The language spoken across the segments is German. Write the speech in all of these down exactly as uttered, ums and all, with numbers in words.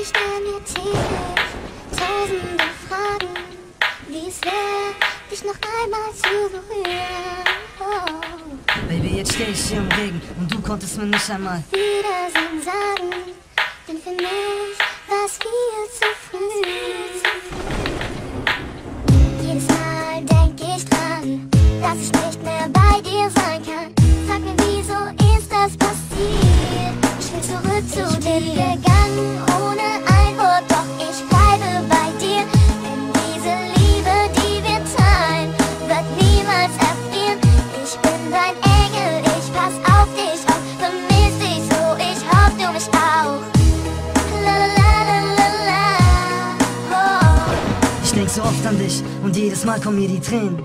Ich stell mir täglich tausende Fragen, wie es wäre, dich noch einmal zu berühren. Oh. Baby, jetzt steh ich hier im Regen und du konntest mir nicht einmal Wiedersehen sagen, denn für mich war's viel zu früh. Jedes Mal denk ich dran, dass ich nicht mehr bei dir sein kann. Sag mir, wieso ist das passiert? Ich will zurück zu ich dir. Gegangen ohne ein Wort, doch ich bleibe bei dir. Denn diese Liebe, die wir teilen, wird niemals erfrieren. Ich bin dein Engel, ich pass auf dich auf, vermiss dich so, ich hoffe du mich auch. La la la la la. Oh. Ich denk so oft an dich und jedes Mal kommen mir die Tränen.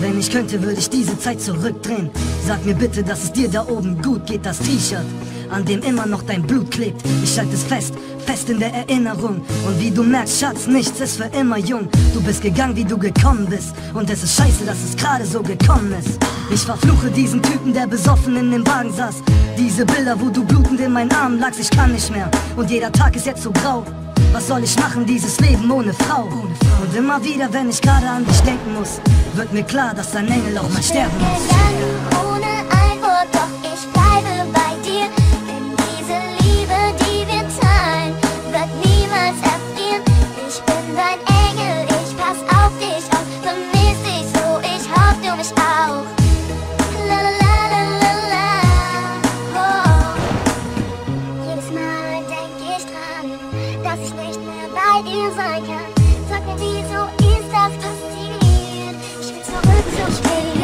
Wenn ich könnte, würde ich diese Zeit zurückdrehen. Sag mir bitte, dass es dir da oben gut geht. Das T-Shirt, an dem immer noch dein Blut klebt. Ich halte es fest, fest in der Erinnerung. Und wie du merkst, Schatz, nichts ist für immer jung. Du bist gegangen, wie du gekommen bist. Und es ist scheiße, dass es gerade so gekommen ist. Ich verfluche diesen Typen, der besoffen in dem Wagen saß. Diese Bilder, wo du blutend in meinen Armen lagst. Ich kann nicht mehr und jeder Tag ist jetzt so grau. Was soll ich machen, dieses Leben ohne Frau? Und immer wieder, wenn ich gerade an dich denken muss, wird mir klar, dass dein Engel auch mal sterben muss. Ich bin gegangen ohne ein Wort, doch ich bleibe bei dir. Denn diese Liebe, die wir teilen, wird niemals erfrieren. Ich bin dein Engel, ich pass auf dich auf, vermiss dich so, ich hoffe du mich auch. La la la la la la. Oh. Jedes Mal denk ich dran, dass ich nicht mehr bei dir sein kann. Sag mir, wieso ist das passiert? Ich will zurück zu dir.